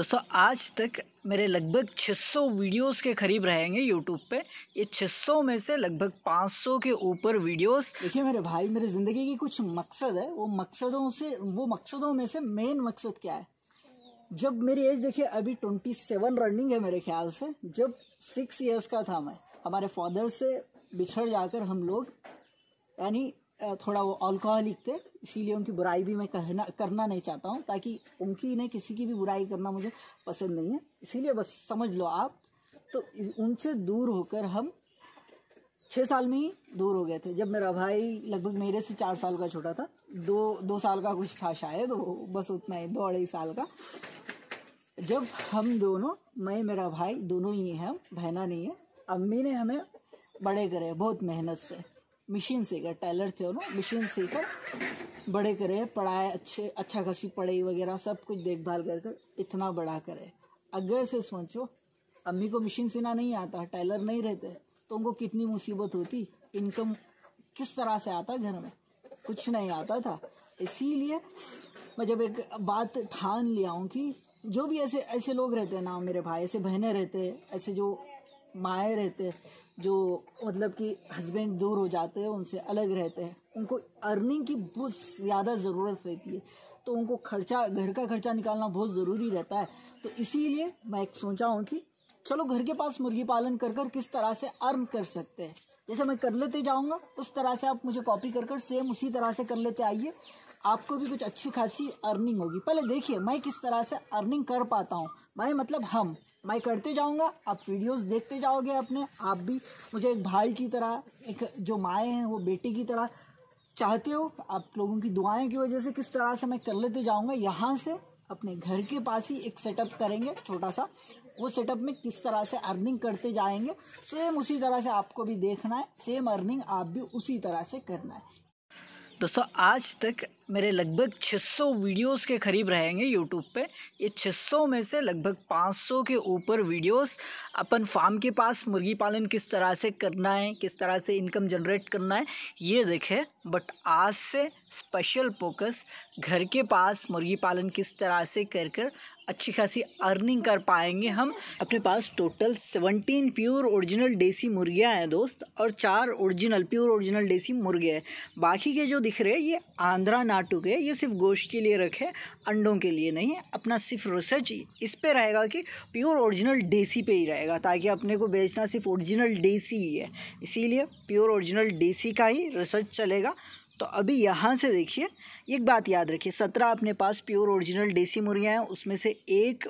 दोस्तों, आज तक मेरे लगभग 600 वीडियोस के करीब रहेंगे यूट्यूब पे। ये 600 में से लगभग 500 के ऊपर वीडियोस। देखिए मेरे भाई, मेरे ज़िंदगी की कुछ मकसद है, वो मकसदों में से मेन मकसद क्या है। जब मेरी एज देखिए अभी 27 रनिंग है मेरे ख्याल से, जब 6 इयर्स का था मैं, हमारे फादर से बिछड़ जाकर हम लोग, यानी थोड़ा वो अल्कोहलिक थे, इसीलिए उनकी बुराई भी मैं करना नहीं चाहता हूँ, ताकि उनकी नहीं किसी की भी बुराई करना मुझे पसंद नहीं है, इसीलिए बस समझ लो आप। तो उनसे दूर होकर हम 6 साल में ही दूर हो गए थे। जब मेरा भाई लगभग मेरे से 4 साल का छोटा था, दो साल का कुछ था शायद, वो बस उतना ही, 2-2.5 साल का। जब हम दोनों, मैं मेरा भाई दोनों ही हैं, बहना नहीं है। अम्मी ने हमें बड़े करे बहुत मेहनत से, मशीन सीखा, टेलर थे ना, मशीन सीखा, बड़े करे, पढ़ाए, अच्छा खासी पढ़ाई वगैरह सब कुछ देखभाल कर कर इतना बड़ा करे। अगर से सोचो अम्मी को मशीन सीना नहीं आता, टेलर नहीं रहते, तो उनको कितनी मुसीबत होती, इनकम किस तरह से आता, घर में कुछ नहीं आता था। इसीलिए मैं जब एक बात ठान लिया हूँ कि जो भी ऐसे लोग रहते हैं ना, मेरे भाई ऐसे बहने रहते हैं, ऐसे जो माए रहते हैं, जो मतलब कि हस्बैंड दूर हो जाते हैं, उनसे अलग रहते हैं, उनको अर्निंग की बहुत ज़्यादा ज़रूरत रहती है, तो उनको खर्चा, घर का खर्चा निकालना बहुत ज़रूरी रहता है। तो इसीलिए मैं एक सोचा हूँ कि चलो घर के पास मुर्गी पालन कर कर किस तरह से अर्न कर सकते हैं, जैसे मैं कर लेते जाऊँगा उस तरह से आप मुझे कॉपी कर कर सेम उसी तरह से कर लेते आइए, आपको भी कुछ अच्छी खासी अर्निंग होगी। पहले देखिए मैं किस तरह से अर्निंग कर पाता हूँ, मैं मतलब मैं करते जाऊँगा, आप वीडियोस देखते जाओगे अपने आप भी, मुझे एक भाई की तरह, एक जो माए हैं वो बेटी की तरह चाहते हो, आप लोगों की दुआएं की वजह से किस तरह से मैं कर लेते जाऊँगा। यहाँ से अपने घर के पास ही एक सेटअप करेंगे छोटा सा, वो सेटअप में किस तरह से अर्निंग करते जाएंगे, सेम उसी तरह से आपको भी देखना है, सेम अर्निंग आप भी उसी तरह से करना है। दोस्तों, आज तक मेरे लगभग 600 वीडियोस के करीब रहेंगे यूट्यूब पे। ये 600 में से लगभग 500 के ऊपर वीडियोस अपन फार्म के पास मुर्गी पालन किस तरह से करना है, किस तरह से इनकम जनरेट करना है ये देखें। बट आज से स्पेशल फोकस घर के पास मुर्गी पालन किस तरह से कर कर अच्छी खासी अर्निंग कर पाएंगे हम। अपने पास टोटल 17 प्योर ओरिजिनल देसी मुर्गियां हैं दोस्त, और 4 ओरिजिनल प्योर ओरिजिनल देसी मुर्गे हैं। बाकी के जो दिख रहे हैं ये आंध्रा नाटू के, ये सिर्फ गोश्त के लिए रखे, अंडों के लिए नहीं है। अपना सिर्फ रिसर्च इस पे रहेगा कि प्योर ओरिजिनल देसी पे ही रहेगा, ताकि अपने को बेचना सिर्फ ओरिजिनल देसी ही है, इसीलिए प्योर ओरिजिनल देसी का ही रिसर्च चलेगा। तो अभी यहाँ से देखिए, एक बात याद रखिए, 17 अपने पास प्योर ओरिजिनल देसी मुर्गियाँ हैं, उसमें से एक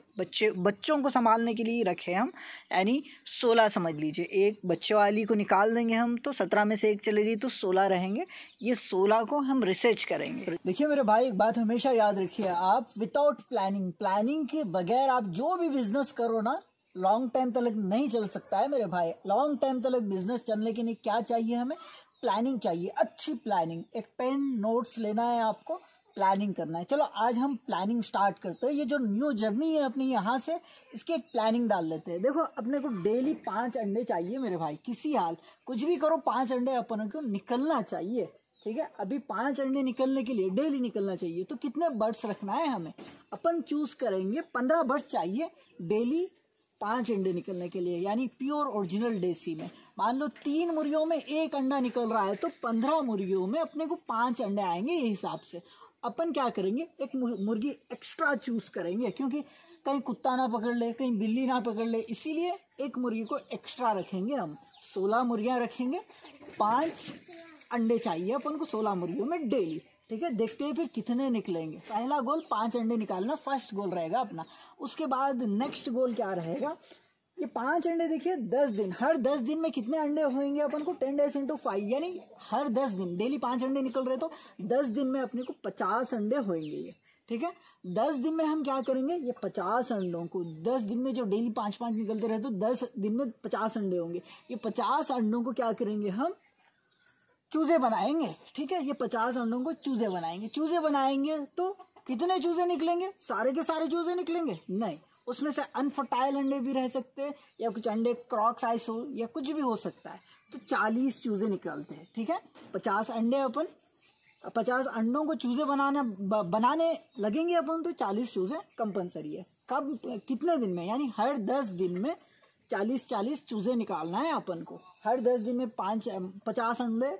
बच्चों को संभालने के लिए रखे हम, यानी 16 समझ लीजिए। एक बच्चे वाली को निकाल देंगे हम, तो 17 में से एक चलेगी तो 16 रहेंगे, ये 16 को हम रिसर्च करेंगे। देखिए मेरे भाई, एक बात हमेशा याद रखिए, आप विदाउट प्लानिंग के बगैर आप जो भी बिजनेस करो ना, लॉन्ग टाइम तक नहीं चल सकता है मेरे भाई। लॉन्ग टाइम तक बिजनेस चलने के लिए क्या चाहिए हमें? प्लानिंग चाहिए, अच्छी प्लानिंग। एक पेन, नोट्स लेना है आपको, प्लानिंग करना है। चलो आज हम प्लानिंग स्टार्ट करते हैं। ये जो न्यू जर्नी है अपनी, यहाँ से इसकी एक प्लानिंग डाल लेते हैं। देखो अपने को डेली 5 अंडे चाहिए मेरे भाई, किसी हाल कुछ भी करो 5 अंडे अपन को निकलना चाहिए, ठीक है। अभी 5 अंडे निकलने के लिए डेली निकलना चाहिए, तो कितने बर्ड्स रखना है हमें? अपन चूज करेंगे 15 बर्ड्स चाहिए डेली 5 अंडे निकलने के लिए, यानी प्योर ओरिजिनल देसी में। मान लो 3 मुर्गियों में 1 अंडा निकल रहा है, तो 15 मुर्गियों में अपने को 5 अंडे आएंगे। ये हिसाब से अपन क्या करेंगे, एक मुर्गी एक्स्ट्रा चूज करेंगे, क्योंकि कहीं कुत्ता ना पकड़ ले, कहीं बिल्ली ना पकड़ ले, इसीलिए एक मुर्गी को एक्स्ट्रा रखेंगे हम। 16 मुर्गियाँ रखेंगे, 5 अंडे चाहिए अपन को 16 मुर्गियों में डेली, ठीक है। देखते हैं फिर कितने निकलेंगे। पहला गोल 5 अंडे निकालना, फर्स्ट गोल रहेगा अपना। उसके बाद नेक्स्ट गोल क्या रहेगा, ये 5 अंडे देखिए 10 दिन, हर 10 दिन में कितने अंडे होंगे अपन को, 10 days × 5, यानी हर 10 दिन डेली 5 अंडे निकल रहे, तो 10 दिन में अपने को 50 अंडे होंगे ये, ठीक है। 10 दिन में हम क्या करेंगे, ये 50 अंडों को 10 दिन में, जो डेली 5-5 निकलते रहे, तो 10 दिन में 50 अंडे होंगे। ये 50 अंडों को क्या करेंगे हम, चूजे बनाएंगे, ठीक है। ये 50 अंडों को चूजे बनाएंगे। चूजे बनाएंगे तो कितने चूजे निकलेंगे, सारे के सारे चूजे निकलेंगे? नहीं, उसमें से अनफर्टाइल अंडे भी रह सकते हैं, या कुछ अंडे क्रॉक साइज हो, या कुछ भी हो सकता है। तो 40 चूजे निकलते हैं, ठीक है। 50 अंडे अपन 50 अंडों को चूजे बनाने लगेंगे अपन तो 40 चूजे कंपलसरी है। कब, कितने दिन में, यानी हर 10 दिन में 40-40 चूजे निकालना है अपन को। हर 10 दिन में 50 अंडे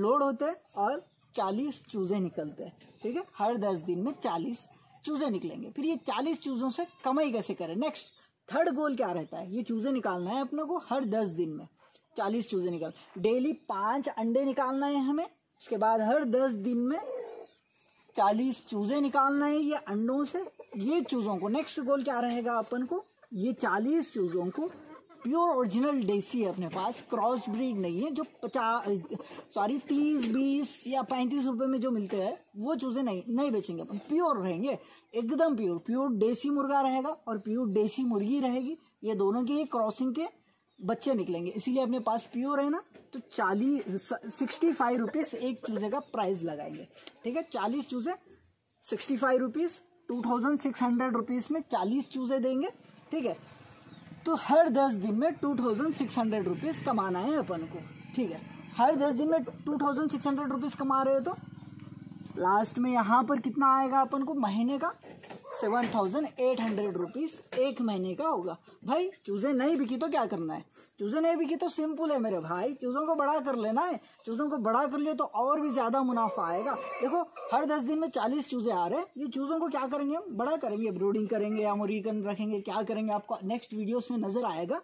लोड होते हैं और 40 चूजे निकलते हैं, ठीक है। हर 10 दिन में 40 चूजे निकलेंगे। फिर ये 40 चूजों से कमाई कैसे करें, नेक्स्ट थर्ड गोल क्या रहता है। ये चूजे निकालना है अपने को हर 10 दिन में 40 चूजे निकाल, डेली 5 अंडे निकालना है हमें। उसके बाद हर 10 दिन में 40 चूजे निकालना है ये अंडों से। ये चूजों को नेक्स्ट गोल क्या रहेगा अपन को, ये 40 चूजों को प्योर ओरिजिनल देसी है अपने पास, क्रॉस ब्रीड नहीं है। जो 30, 20 या 35 रुपए में जो मिलते हैं वो चूजे नहीं बेचेंगे अपन, प्योर रहेंगे एकदम प्योर। प्योर देसी मुर्गा रहेगा और प्योर देसी मुर्गी रहेगी, ये दोनों के क्रॉसिंग के बच्चे निकलेंगे, इसीलिए अपने पास प्योर है ना। तो 65 रुपीज एक चूजे का प्राइस लगाएंगे, ठीक है। 40 चूजे 65 रुपीज, 2600 रुपीज में 40 चूजे देंगे, ठीक है। तो हर 10 दिन में 2600 रुपीज कमाना है अपन को, ठीक है। हर 10 दिन में 2600 रुपीज कमा रहे हो तो लास्ट में यहाँ पर कितना आएगा अपन को, महीने का 7800 रुपीज एक महीने का होगा। भाई चूजे नहीं बिकी तो क्या करना है, चूजे नहीं बिकी तो सिंपल है मेरे भाई, चूजों को बड़ा कर लेना है। चूजों को बड़ा कर लियो तो और भी ज्यादा मुनाफा आएगा। देखो हर 10 दिन में 40 चूजे आ रहे हैं, ये चूजों को क्या करेंगे हम, बड़ा करेंगे, ब्रूडिंग करेंगे या अमेरिकन रखेंगे, क्या करेंगे आपको नेक्स्ट वीडियोस में नजर आएगा।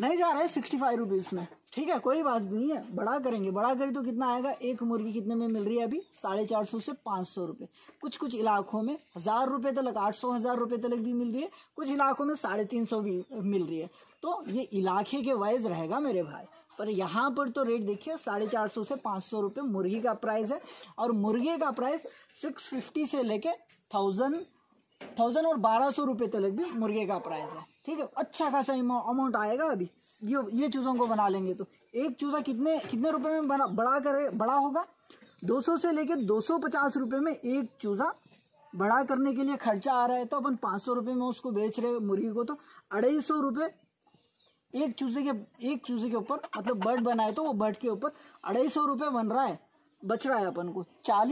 नहीं जा रहा है 65 रुपीज में, ठीक है, कोई बात नहीं है, बड़ा करेंगे। बड़ा करें तो कितना आएगा, एक मुर्गी कितने में मिल रही है अभी, 450 से 500 रुपये। कुछ इलाकों में 1000 रुपये तक, 800-1000 रुपये तक भी मिल रही है, कुछ इलाकों में 350 भी मिल रही है। तो ये इलाके के वाइज रहेगा मेरे भाई। पर यहाँ पर तो रेट देखिए 450 से 500 रुपये मुर्गी का प्राइस है। और मुर्गे का प्राइस 650 से लेके 1000 और 1200 रुपये तक भी मुर्गे का प्राइस है, ठीक है। अच्छा खासा अमाउंट आएगा अभी ये चूजों को बना लेंगे तो। एक चूजा कितने रुपए में बड़ा होगा, 200 से लेके 250 रुपए में एक चूजा बड़ा करने के लिए खर्चा आ रहा है। तो अपन 500 रुपए में उसको बेच रहे मुर्गी को, तो 250 रुपए एक चूजे के ऊपर, मतलब बर्ड बनाए तो वो बर्ड के ऊपर 250 रुपये बन रहा है, बच रहा है अपन को। 40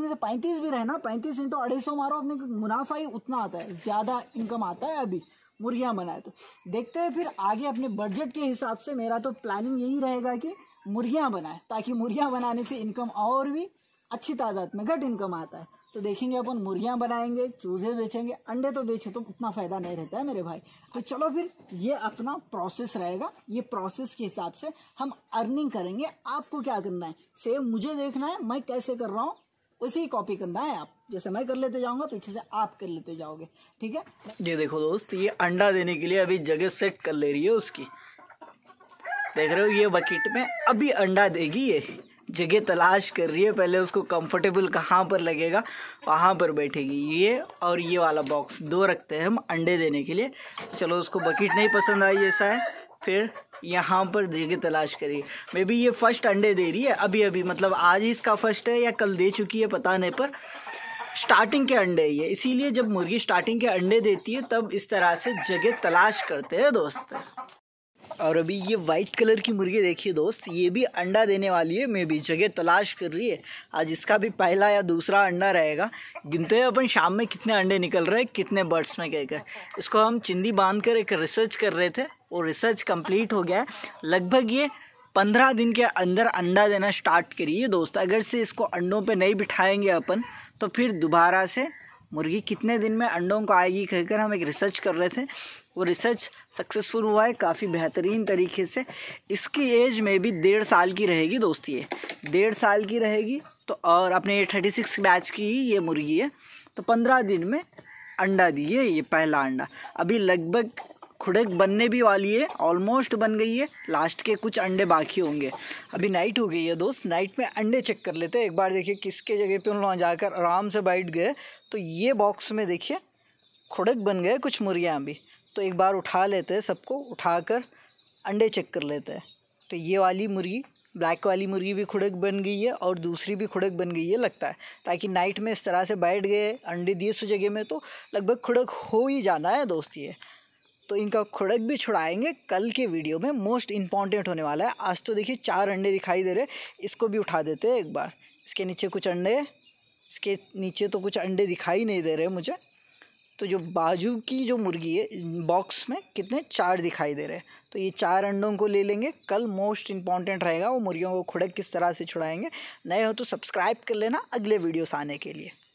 में से 35 भी रहना, 35 × 250 मारो, अपने को मुनाफा ही उतना आता है, ज़्यादा इनकम आता है अभी मुर्गियाँ बनाए तो। देखते हैं फिर आगे अपने बजट के हिसाब से। मेरा तो प्लानिंग यही रहेगा कि मुर्गियाँ बनाए, ताकि मुर्गियाँ बनाने से इनकम और भी अच्छी तादाद में, घट इनकम आता है। तो देखेंगे अपन मुर्गियाँ बनाएंगे, चूजे बेचेंगे, अंडे तो बेचे तो उतना फ़ायदा नहीं रहता है मेरे भाई। तो चलो फिर ये अपना प्रोसेस रहेगा, ये प्रोसेस के हिसाब से हम अर्निंग करेंगे। आपको क्या करना है, सेम मुझे देखना है मैं कैसे कर रहा हूँ, उसे ही कॉपी करना है। आप जैसे मैं कर लेते जाऊँगा पीछे से आप कर लेते जाओगे, ठीक है। ये देखो दोस्त, ये अंडा देने के लिए अभी जगह सेट कर ले रही है उसकी, देख रहे हो ये बकेट में अभी अंडा देगी। ये जगह तलाश कर रही है, पहले उसको कंफर्टेबल कहाँ पर लगेगा वहाँ पर बैठेगी ये। और ये वाला बॉक्स 2 रखते हैं हम अंडे देने के लिए। चलो उसको बकेट नहीं पसंद आई ऐसा है, फिर यहाँ पर जगह तलाश करिए। मे बी ये फर्स्ट अंडे दे रही है अभी, मतलब आज ही इसका फर्स्ट है या कल दे चुकी है पता नहीं, पर स्टार्टिंग के अंडे है ये। इसीलिए जब मुर्गी स्टार्टिंग के अंडे देती है तब इस तरह से जगह तलाश करते हैं दोस्त। और अभी ये वाइट कलर की मुर्गी देखिए दोस्त, ये भी अंडा देने वाली है, मैं भी जगह तलाश कर रही है। आज इसका भी पहला या दूसरा अंडा रहेगा। गिनते हैं अपन शाम में कितने अंडे निकल रहे हैं, कितने बर्ड्स में कहकर। इसको हम चिंदी बांधकर एक रिसर्च कर रहे थे, वो रिसर्च कंप्लीट हो गया है। लगभग ये 15 दिन के अंदर अंडा देना स्टार्ट करिए दोस्त। अगर से इसको अंडों पर नहीं बिठाएंगे अपन तो फिर दोबारा से मुर्गी कितने दिन में अंडों को आएगी कहकर हम एक रिसर्च कर रहे थे, वो रिसर्च सक्सेसफुल हुआ है काफ़ी बेहतरीन तरीके से। इसकी एज में भी 1.5 साल की रहेगी दोस्त, ये 1.5 साल की रहेगी। तो और अपने ये 36 बैच की ही ये मुर्गी है। तो 15 दिन में अंडा दिए ये पहला अंडा। अभी लगभग खुड़क बनने भी वाली है, ऑलमोस्ट बन गई है, लास्ट के कुछ अंडे बाकी होंगे। अभी नाइट हो गई है दोस्त, नाइट में अंडे चेक कर लेते हैं एक बार। देखिए किसके जगह पे उन लोग जाकर आराम से बैठ गए। तो ये बॉक्स में देखिए खुड़क बन गए कुछ मुर्गियाँ भी। तो एक बार उठा लेते हैं, सबको उठाकर अंडे चेक कर लेते हैं। तो ये वाली मुर्गी, ब्लैक वाली मुर्गी भी खुड़क बन गई है और दूसरी भी खुड़क बन गई है लगता है, ताकि नाइट में इस तरह से बैठ गए अंडे दिए सो जगह में तो लगभग खुड़क हो ही जाना है दोस्त ये। तो इनका खुड़क भी छुड़ाएंगे कल के वीडियो में, मोस्ट इम्पॉर्टेंट होने वाला है। आज तो देखिए 4 अंडे दिखाई दे रहे, इसको भी उठा देते हैं एक बार। इसके नीचे कुछ अंडे, इसके नीचे तो कुछ अंडे दिखाई नहीं दे रहे मुझे। तो जो बाजू की जो मुर्गी है बॉक्स में कितने 4 दिखाई दे रहे हैं, तो ये 4 अंडों को ले लेंगे। कल मोस्ट इम्पॉर्टेंट रहेगा वो मुर्गियों को खुड़क किस तरह से छुड़ाएंगे। नए हो तो सब्सक्राइब कर लेना अगले वीडियोस आने के लिए।